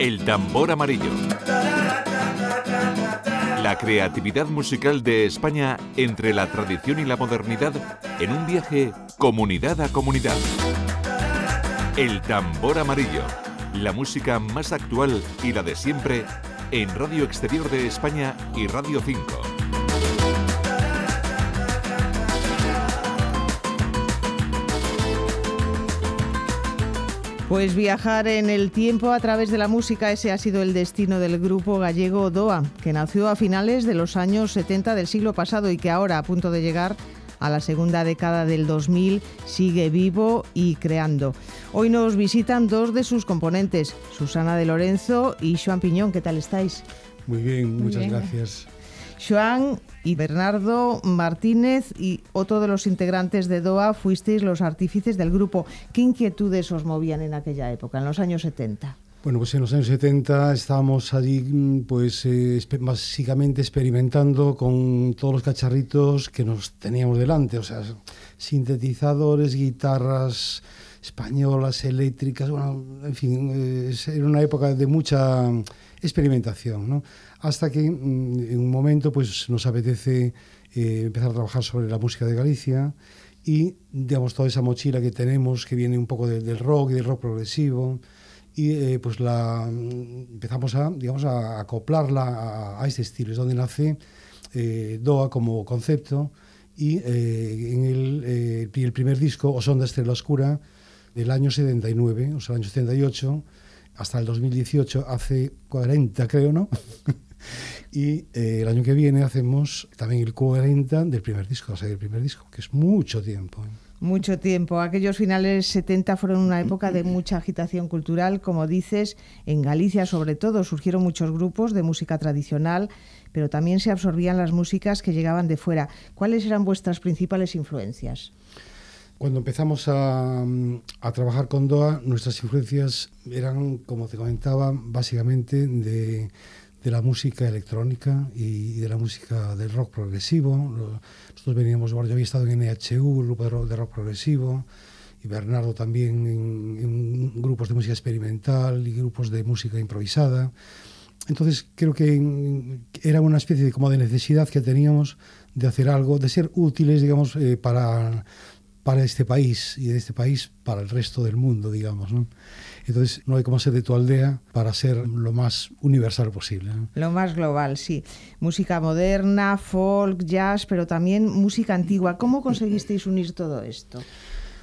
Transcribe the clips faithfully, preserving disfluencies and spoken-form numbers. El Tambor Amarillo. La creatividad musical de España entre la tradición y la modernidad en un viaje comunidad a comunidad. El Tambor Amarillo. La música más actual y la de siempre en Radio Exterior de España y Radio cinco. Pues viajar en el tiempo a través de la música, ese ha sido el destino del grupo gallego D O A, que nació a finales de los años setenta del siglo pasado y que ahora, a punto de llegar a la segunda década del dos mil, sigue vivo y creando. Hoy nos visitan dos de sus componentes, Susana de Lorenzo y Xoan Piñón. ¿Qué tal estáis? Muy bien, muchas bien. gracias. Xoan y Bernardo Martínez y otro de los integrantes de D O A fuisteis los artífices del grupo. ¿Qué inquietudes os movían en aquella época, en los años setenta? Bueno, pues en los años setenta estábamos allí pues eh, básicamente experimentando con todos los cacharritos que nos teníamos delante, o sea, sintetizadores, guitarras españolas, eléctricas, bueno, en fin, eh, era una época de mucha experimentación, ¿no? Hasta que en un momento pues, nos apetece eh, empezar a trabajar sobre la música de Galicia y, digamos, toda esa mochila que tenemos, que viene un poco de, del rock y del rock progresivo, y eh, pues la, empezamos a, digamos, a acoplarla a, a este estilo. Es donde nace eh, D O A como concepto y eh, en el, eh, el primer disco, Os Sons da Estrela Escura, del año setenta y nueve, o sea, el año setenta y ocho, hasta el dos mil dieciocho, hace cuarenta, creo, ¿no? Y eh, el año que viene hacemos también el cuarenta del primer disco, o sea, del primer disco, que es mucho tiempo. Mucho tiempo. Aquellos finales setenta fueron una época de mucha agitación cultural, como dices, en Galicia sobre todo. Surgieron muchos grupos de música tradicional, pero también se absorbían las músicas que llegaban de fuera. ¿Cuáles eran vuestras principales influencias? Cuando empezamos a, a trabajar con D O A, nuestras influencias eran, como te comentaba, básicamente de... de la música electrónica y de la música del rock progresivo. Nosotros veníamos, bueno, yo había estado en N H U, el grupo de rock, de rock progresivo, y Bernardo también en, en grupos de música experimental y grupos de música improvisada. Entonces creo que era una especie de, como de necesidad que teníamos de hacer algo, de ser útiles, digamos, eh, para, para este país y de este país para el resto del mundo, digamos, ¿no? Entonces no hay como ser de tu aldea para ser lo más universal posible, ¿no? Lo más global, sí. Música moderna, folk, jazz, pero también música antigua. ¿Cómo conseguisteis unir todo esto?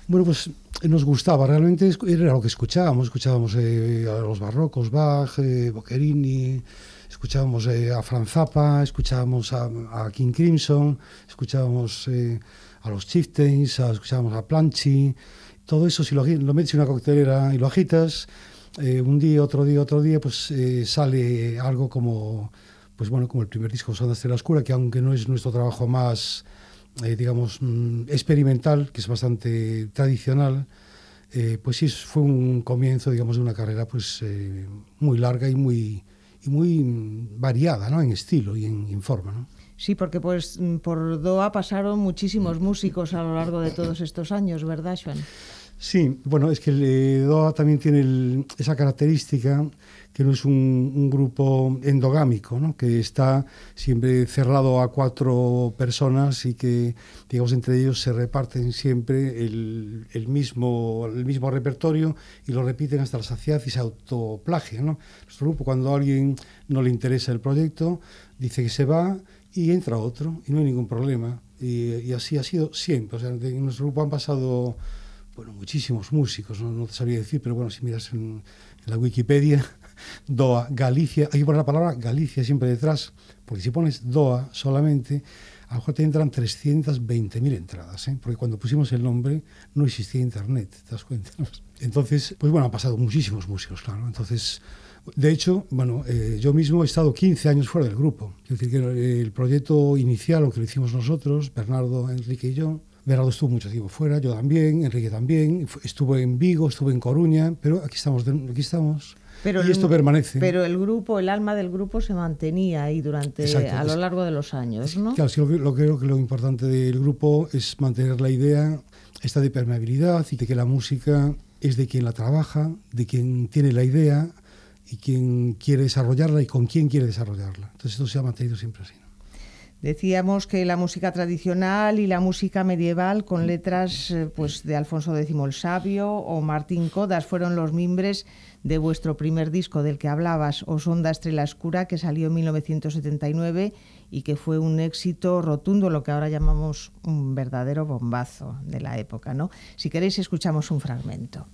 Bueno, pues nos gustaba, realmente era lo que escuchábamos. Escuchábamos eh, a los barrocos, Bach, eh, Boccherini, escuchábamos eh, a Franz Zappa, escuchábamos a, a King Crimson, escuchábamos eh, a los chieftains, a, escuchábamos a Planchi. Todo eso, si lo, lo metes en una coctelera y lo agitas, eh, un día, otro día, otro día, pues eh, sale algo como, pues bueno, como el primer disco, Os Sons da Estrela Escura, que aunque no es nuestro trabajo más, eh, digamos, experimental, que es bastante tradicional, eh, pues sí fue un comienzo, digamos, de una carrera pues eh, muy larga y muy, y muy variada, ¿no? En estilo y en, y en forma, ¿no? Sí, porque pues por D O A pasaron muchísimos músicos a lo largo de todos estos años, ¿verdad, Xoan? Sí, bueno, es que el D O A también tiene el, esa característica que no es un, un grupo endogámico, ¿no? Que está siempre cerrado a cuatro personas y que, digamos, entre ellos se reparten siempre el, el, mismo, el mismo repertorio y lo repiten hasta la saciedad y se autoplagia, ¿no? Nuestro grupo, cuando a alguien no le interesa el proyecto, dice que se va y entra otro y no hay ningún problema. Y, y así ha sido siempre. O sea, en nuestro grupo han pasado... bueno, muchísimos músicos, no, no te sabría decir, pero bueno, si miras en, en la Wikipedia, D O A, Galicia, hay que poner la palabra Galicia siempre detrás, porque si pones D O A solamente, a lo mejor te entran trescientas veinte mil entradas, ¿eh? Porque cuando pusimos el nombre no existía internet, ¿te das cuenta? Entonces, pues bueno, han pasado muchísimos músicos, claro. Entonces, de hecho, bueno, eh, yo mismo he estado quince años fuera del grupo. Es decir, que el proyecto inicial, lo que lo hicimos nosotros, Bernardo, Enrique y yo, Bernardo estuvo mucho tiempo fuera, yo también, Enrique también, estuvo en Vigo, estuvo en Coruña, pero aquí estamos, aquí estamos. Pero y esto el, permanece. Pero el grupo, el alma del grupo se mantenía ahí durante, exacto, a lo largo de los años, ¿no? Claro, sí, lo, lo creo que lo importante del grupo es mantener la idea esta de permeabilidad y de que la música es de quien la trabaja, de quien tiene la idea y quién quiere desarrollarla y con quién quiere desarrollarla. Entonces esto se ha mantenido siempre así, ¿no? Decíamos que la música tradicional y la música medieval con letras pues, de Alfonso equis el Sabio o Martín Codas fueron los mimbres de vuestro primer disco del que hablabas, Os Sons da Estrela Escura, que salió en mil novecientos setenta y nueve y que fue un éxito rotundo, lo que ahora llamamos un verdadero bombazo de la época, ¿no? Si queréis escuchamos un fragmento.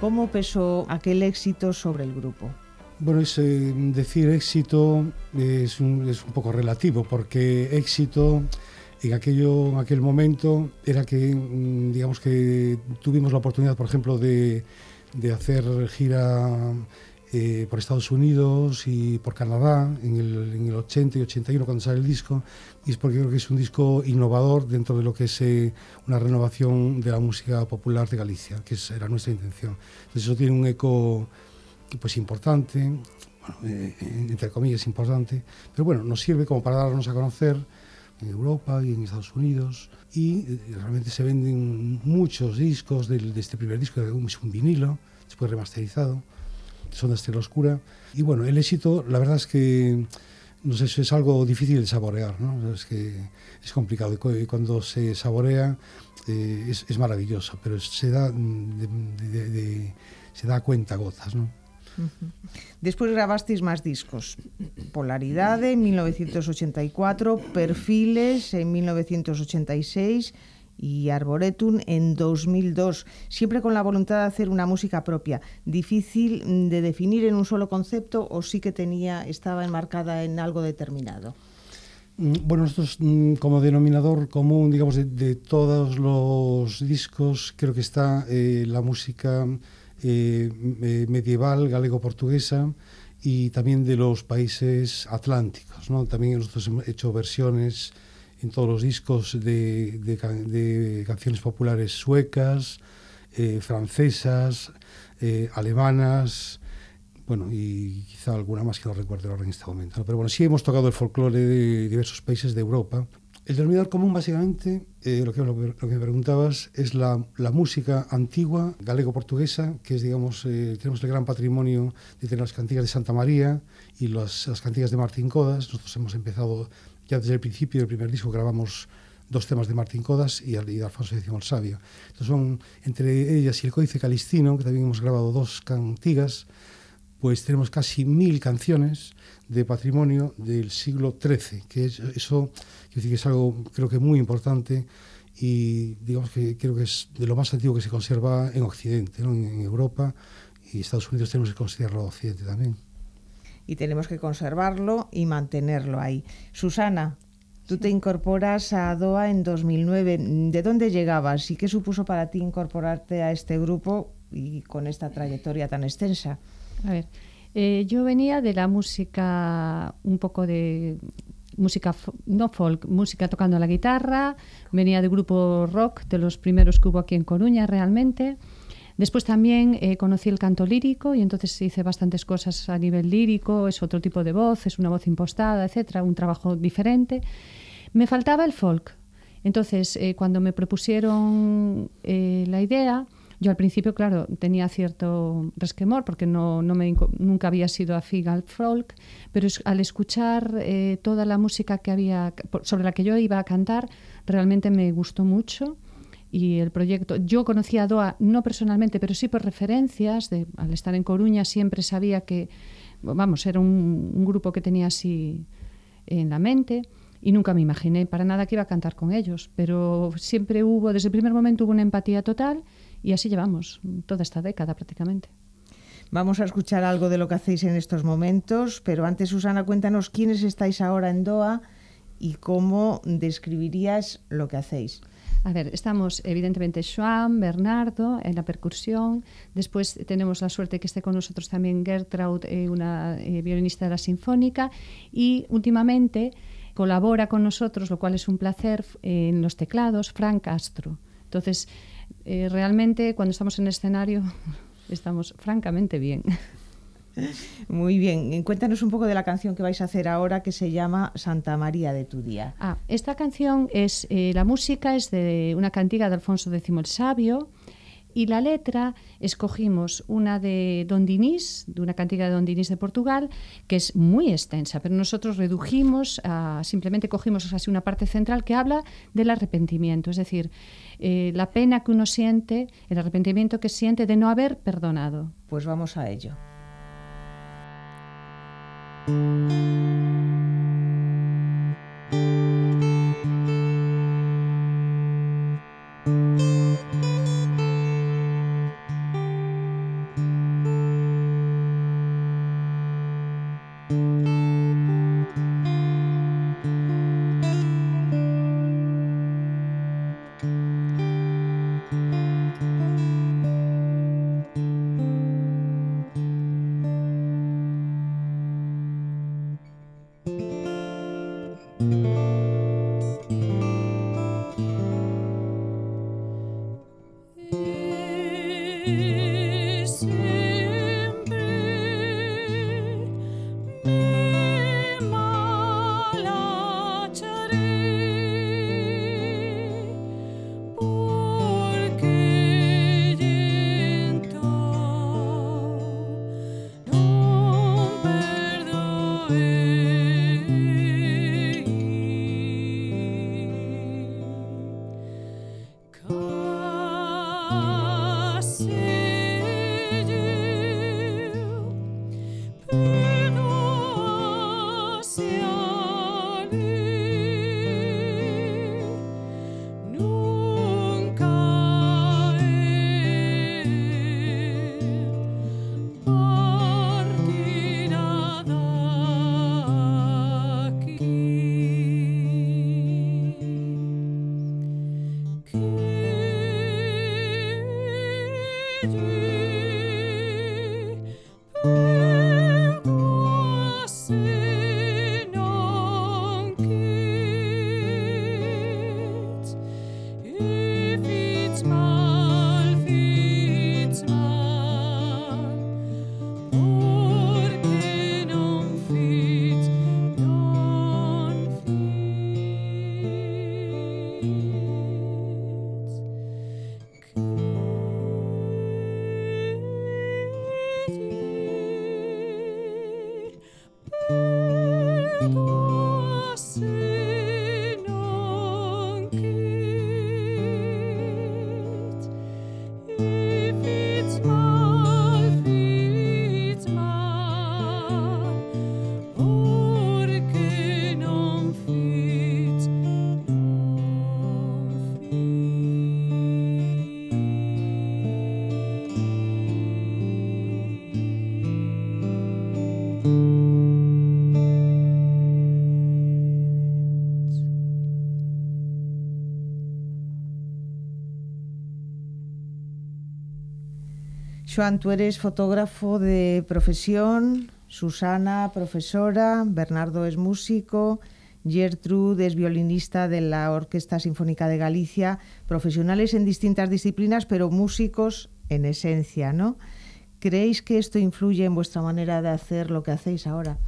¿Cómo pesó aquel éxito sobre el grupo? Bueno, es, eh, decir éxito es un, es un poco relativo, porque éxito en, aquello, en aquel momento era que, digamos que tuvimos la oportunidad, por ejemplo, de, de hacer gira eh, por Estados Unidos y por Canadá en el, en el ochenta y ochenta y uno cuando sale el disco, y es porque creo que es un disco innovador dentro de lo que es eh, una renovación de la música popular de Galicia, que es, era nuestra intención. Entonces eso tiene un eco pues importante, bueno, eh, entre comillas importante, pero bueno, nos sirve como para darnos a conocer en Europa y en Estados Unidos, y eh, realmente se venden muchos discos de, de este primer disco, que es un vinilo, después remasterizado, Son de Estrella Oscura. Y bueno, el éxito, la verdad es que no sé, eso es algo difícil de saborear, ¿no? Es que es complicado, y cuando se saborea eh, es, es maravilloso, pero se da, de, de, de, se da cuenta gotas, ¿no? Uh-huh. Después grabasteis más discos, Polaridade en mil novecientos ochenta y cuatro, Perfiles en mil novecientos ochenta y seis... y Arboretum en dos mil dos, siempre con la voluntad de hacer una música propia, difícil de definir en un solo concepto, o sí que tenía, estaba enmarcada en algo determinado. Bueno, nosotros como denominador común, digamos, de, de todos los discos, creo que está eh, la música eh, medieval, galego-portuguesa, y también de los países atlánticos, ¿no? También nosotros hemos hecho versiones en todos los discos de, de, de canciones populares suecas, eh, francesas, eh, alemanas, bueno, y quizá alguna más que no recuerdo ahora en este momento, ¿no? Pero bueno, sí hemos tocado el folclore de diversos países de Europa. El denominador común, básicamente, eh, lo, que, lo, lo que me preguntabas, es la, la música antigua galego-portuguesa, que es, digamos, eh, tenemos el gran patrimonio de tener las cantigas de Santa María y las, las cantigas de Martín Codas. Nosotros hemos empezado ya desde el principio del primer disco, grabamos dos temas de Martín Codas y de Alfonso equis el Sabio. Entonces son, entre ellas y el Códice Calixtino, que también hemos grabado dos cantigas, pues tenemos casi mil canciones de patrimonio del siglo trece, que es, eso que es algo creo que muy importante, y digamos que creo que es de lo más antiguo que se conserva en Occidente, ¿no? En Europa y Estados Unidos tenemos que considerarlo Occidente también. Y tenemos que conservarlo y mantenerlo ahí. Susana, tú te incorporas a D O A en dos mil nueve. ¿De dónde llegabas y qué supuso para ti incorporarte a este grupo y con esta trayectoria tan extensa? A ver, eh, yo venía de la música, un poco de música, no folk, música tocando la guitarra, venía de grupo rock, de los primeros que hubo aquí en Coruña realmente. Después también eh, conocí el canto lírico y entonces hice bastantes cosas a nivel lírico, es otro tipo de voz, es una voz impostada, etcétera, un trabajo diferente. Me faltaba el folk. Entonces, eh, cuando me propusieron eh, la idea, yo al principio, claro, tenía cierto resquemor porque no, no me, nunca había sido afín al folk, pero es, al escuchar eh, toda la música que había, sobre la que yo iba a cantar, realmente me gustó mucho. Y el proyecto, yo conocía a D O A no personalmente, pero sí por referencias, de, al estar en Coruña siempre sabía que, vamos, era un, un grupo que tenía así en la mente y nunca me imaginé para nada que iba a cantar con ellos, pero siempre hubo, desde el primer momento hubo una empatía total y así llevamos toda esta década prácticamente. Vamos a escuchar algo de lo que hacéis en estos momentos, pero antes, Susana, cuéntanos quiénes estáis ahora en D O A y cómo describirías lo que hacéis. A ver, estamos evidentemente Xoan, Bernardo en la percusión, después tenemos la suerte que esté con nosotros también Gertraud, eh, una eh, violinista de la Sinfónica, y últimamente colabora con nosotros, lo cual es un placer, eh, en los teclados, Fran Castro. Entonces, eh, realmente cuando estamos en el escenario estamos francamente bien. Muy bien, cuéntanos un poco de la canción que vais a hacer ahora, que se llama Santa María de tu Día. Ah, esta canción es, eh, la música es de una cantiga de Alfonso décimo el Sabio, y la letra escogimos una de Don Dinís, de una cantiga de Don Dinís de Portugal, que es muy extensa, pero nosotros redujimos, a, simplemente cogimos así una parte central que habla del arrepentimiento, es decir, eh, la pena que uno siente, el arrepentimiento que siente de no haber perdonado. Pues vamos a ello. Xoan, tú eres fotógrafo de profesión, Susana, profesora, Bernardo es músico, Gertrude es violinista de la Orquesta Sinfónica de Galicia, profesionales en distintas disciplinas, pero músicos en esencia, ¿no? ¿Creéis que esto influye en vuestra manera de hacer lo que hacéis ahora?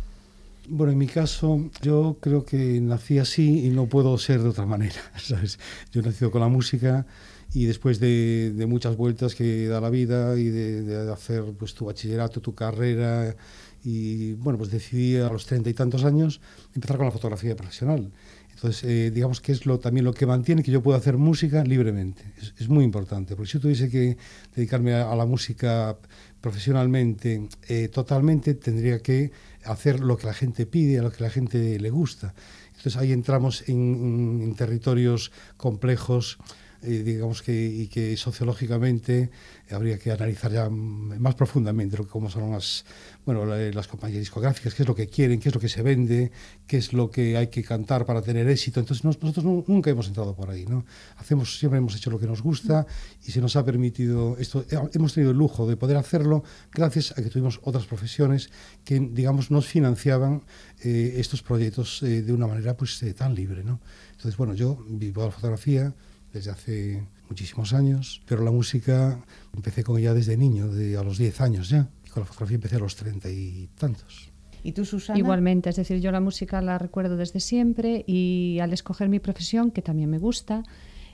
Bueno, en mi caso, yo creo que nací así y no puedo ser de otra manera, ¿sabes? Yo he nacido con la música. Y después de, de muchas vueltas que da la vida y de, de hacer pues, tu bachillerato, tu carrera, y bueno, pues decidí a los treinta y tantos años empezar con la fotografía profesional. Entonces, eh, digamos que es lo, también lo que mantiene que yo pueda hacer música libremente. Es, es muy importante, porque si yo tuviese que dedicarme a, a la música profesionalmente, eh, totalmente, tendría que hacer lo que la gente pide, a lo que la gente le gusta. Entonces, ahí entramos en, en territorios complejos eh, digamos que, y que sociológicamente habría que analizar ya más profundamente lo que, cómo son las, bueno, las compañías discográficas, qué es lo que quieren, qué es lo que se vende, qué es lo que hay que cantar para tener éxito. Entonces nosotros no, nunca hemos entrado por ahí, ¿no? Hacemos, siempre hemos hecho lo que nos gusta y se nos ha permitido esto, hemos tenido el lujo de poder hacerlo gracias a que tuvimos otras profesiones que, digamos, nos financiaban eh, estos proyectos eh, de una manera pues eh, tan libre, ¿no? Entonces, bueno, yo vivo de la fotografía desde hace muchísimos años, pero la música empecé con ella desde niño, de, a los diez años ya, y con la fotografía empecé a los treinta y tantos. ¿Y tú, Susana? Igualmente, es decir, yo la música la recuerdo desde siempre y al escoger mi profesión, que también me gusta,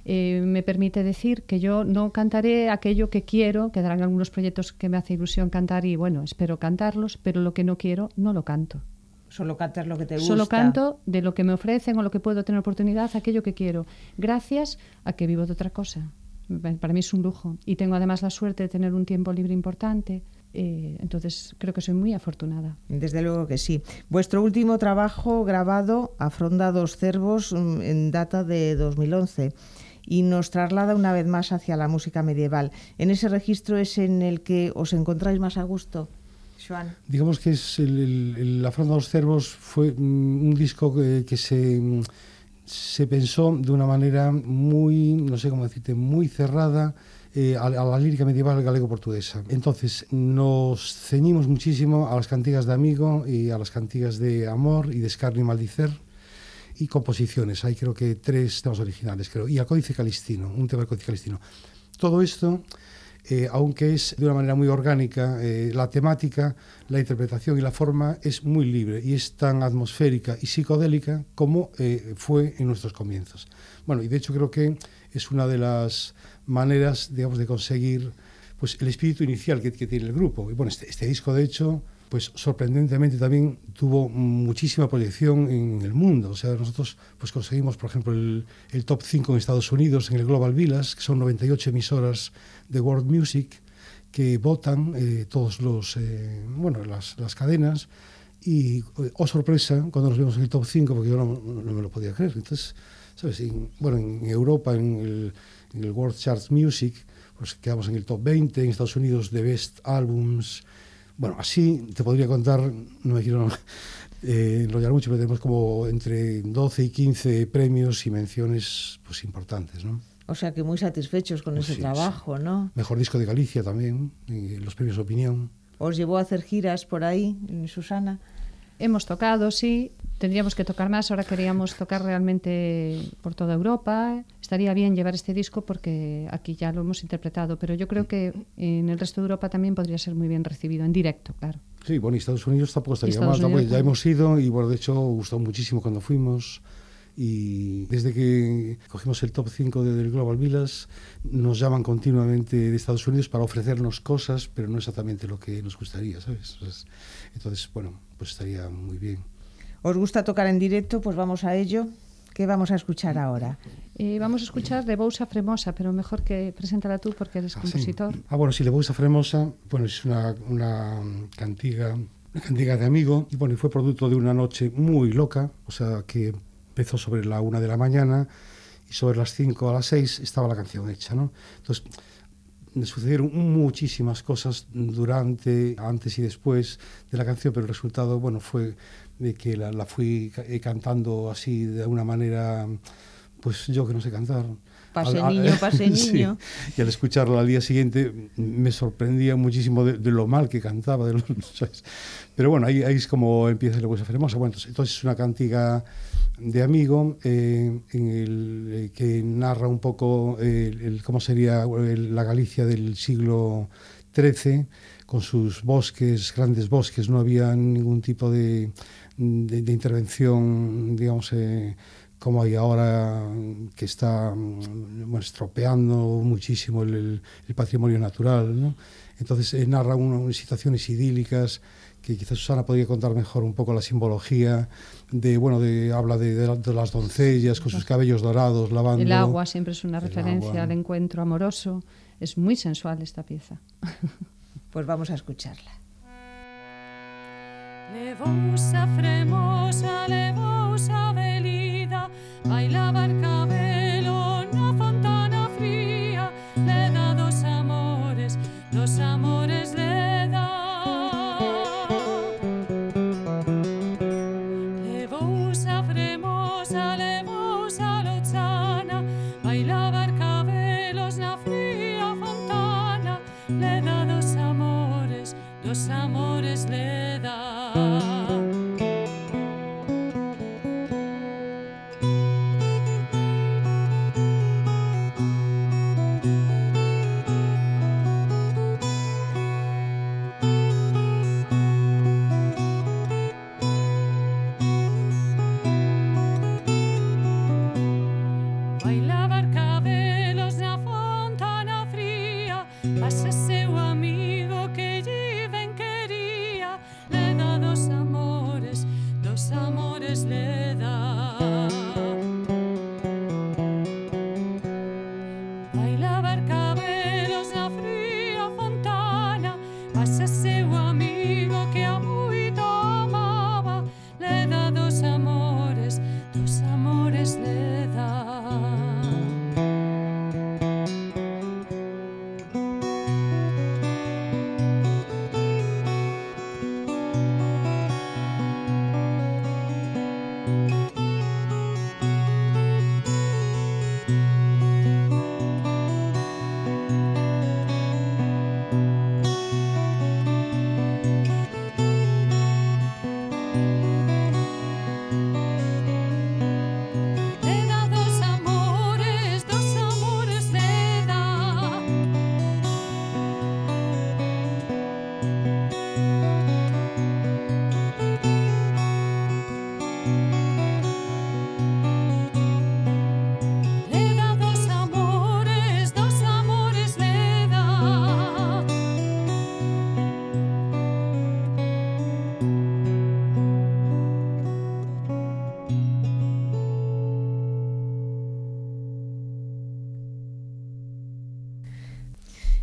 eh, me permite decir que yo no cantaré aquello que quiero, quedarán algunos proyectos que me hace ilusión cantar y bueno, espero cantarlos, pero lo que no quiero no lo canto. Solo cantas lo que te gusta. Solo canto de lo que me ofrecen o lo que puedo tener oportunidad, aquello que quiero, gracias a que vivo de otra cosa. Para mí es un lujo y tengo además la suerte de tener un tiempo libre importante. Eh, entonces creo que soy muy afortunada. Desde luego que sí. Vuestro último trabajo grabado, A Fronda dos Cervos, en data de dos mil once, y nos traslada una vez más hacia la música medieval. ¿En ese registro es en el que os encontráis más a gusto? Joan. Digamos que es el, el, el La Fronda de los Cervos fue un disco que, que se, se pensó de una manera muy, no sé cómo decirte, muy cerrada eh, a, a la lírica medieval galego-portuguesa. Entonces nos ceñimos muchísimo a las cantigas de amigo y a las cantigas de amor y de escarnio y maldicer y composiciones. Hay creo que tres temas originales, creo, y a Códice Calixtino, un tema de Códice Calixtino. Todo esto... Eh, aunque es de una manera muy orgánica, eh, la temática, la interpretación y la forma es muy libre y es tan atmosférica y psicodélica como eh, fue en nuestros comienzos. Bueno, y de hecho creo que es una de las maneras, digamos, de conseguir pues, el espíritu inicial que, que tiene el grupo. Y bueno, este, este disco, de hecho, pues sorprendentemente también tuvo muchísima proyección en el mundo. O sea, nosotros pues conseguimos, por ejemplo, el, el top cinco en Estados Unidos, en el Global Villas, que son noventa y ocho emisoras de World Music, que votan eh, todos los, eh, bueno, las, las cadenas. Y, oh sorpresa, cuando nos vemos en el top cinco, porque yo no, no me lo podía creer. Entonces, ¿sabes? En, bueno, en Europa, en el, en el World Charts Music, pues quedamos en el top veinte, en Estados Unidos, The Best Albums. Bueno, así te podría contar, no me quiero eh, enrollar mucho, pero tenemos como entre doce y quince premios y menciones pues importantes, ¿no? O sea que muy satisfechos con pues ese sí, trabajo, sí. ¿No? Mejor disco de Galicia también, eh, los premios Opinión. ¿Os llevó a hacer giras por ahí, Susana? Hemos tocado, sí. Tendríamos que tocar más, ahora queríamos tocar realmente por toda Europa. Estaría bien llevar este disco porque aquí ya lo hemos interpretado, pero yo creo que en el resto de Europa también podría ser muy bien recibido, en directo, claro. Sí, bueno, y Estados Unidos tampoco estaría mal, tampoco, ya hemos ido y bueno, de hecho gustó muchísimo cuando fuimos. Y desde que cogimos el top cinco del Global Villas nos llaman continuamente de Estados Unidos para ofrecernos cosas, pero no exactamente lo que nos gustaría, ¿sabes? Entonces, bueno, pues estaría muy bien. ¿Os gusta tocar en directo? Pues vamos a ello. ¿Qué vamos a escuchar ahora? Eh, vamos a escuchar de Bousa Fremosa, pero mejor que preséntala tú porque eres ah, compositor. Sí. Ah, bueno, sí, de Bousa Fremosa, bueno, es una, una cantiga, una cantiga de amigo, y bueno, y fue producto de una noche muy loca, o sea que empezó sobre la una de la mañana y sobre las cinco a las seis estaba la canción hecha, ¿no? Entonces, sucedieron muchísimas cosas durante, antes y después de la canción, pero el resultado, bueno, fue de que la, la fui cantando así de una manera, pues yo que no sé cantar. Pase al, niño, al, pase sí. niño. Y al escucharla al día siguiente me sorprendía muchísimo de, de lo mal que cantaba. De los, ¿sabes? Pero bueno, ahí, ahí es como empieza la cosa hermosa. Bueno, entonces, entonces es una cantiga de amigo eh, en el, eh, que narra un poco eh, el, el, cómo sería el, la Galicia del siglo trece, con sus bosques, grandes bosques. No había ningún tipo de, de, de intervención, digamos, eh, como hay ahora, que está bueno, estropeando muchísimo el, el, el patrimonio natural, ¿no? Entonces eh, narra unas situaciones idílicas que quizás Susana podría contar mejor un poco la simbología de, bueno, de, habla de, de, de las doncellas con sus cabellos dorados, lavando. El agua siempre es una referencia agua. Al encuentro amoroso. Es muy sensual esta pieza. Pues vamos a escucharla. Levosa fremosa, levosa velida, bailaba el cabello, una fontana fría.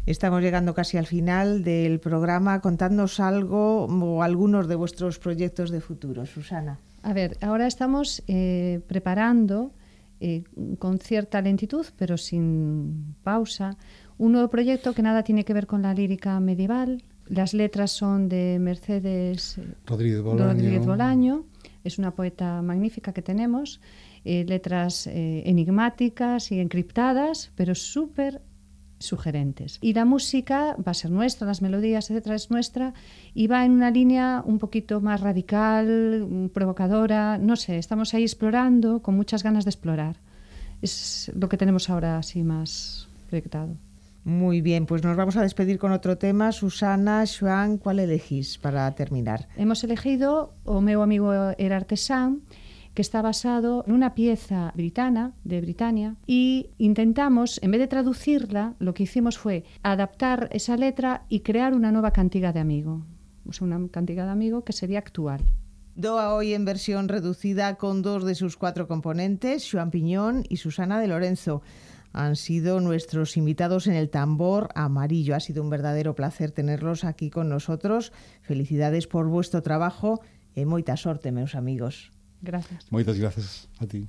Estamos llegando casi al final del programa. Contadnos algo o algunos de vuestros proyectos de futuro, Susana. A ver, ahora estamos eh, preparando eh, con cierta lentitud, pero sin pausa, un nuevo proyecto que nada tiene que ver con la lírica medieval. Las letras son de Mercedes Rodríguez Bolaño. Rodríguez Bolaño. Es una poeta magnífica que tenemos. Eh, letras eh, enigmáticas y encriptadas, pero súper sugerentes. Y la música va a ser nuestra, las melodías, etcétera, es nuestra, y va en una línea un poquito más radical, provocadora, no sé, estamos ahí explorando, con muchas ganas de explorar. Es lo que tenemos ahora así más proyectado. Muy bien, pues nos vamos a despedir con otro tema. Susana, Xoan, ¿cuál elegís para terminar? Hemos elegido O meu amigo era artesán, que está basado en una pieza britana, de Britania, y intentamos, en vez de traducirla, lo que hicimos fue adaptar esa letra y crear una nueva cantiga de amigo, o sea, una cantiga de amigo que sería actual. D O A hoy en versión reducida con dos de sus cuatro componentes, Xoan Piñón y Susana de Lorenzo. Han sido nuestros invitados en El Tambor Amarillo. Ha sido un verdadero placer tenerlos aquí con nosotros. Felicidades por vuestro trabajo e moita sorte, meus amigos. Gracias. Moitas gracias a ti.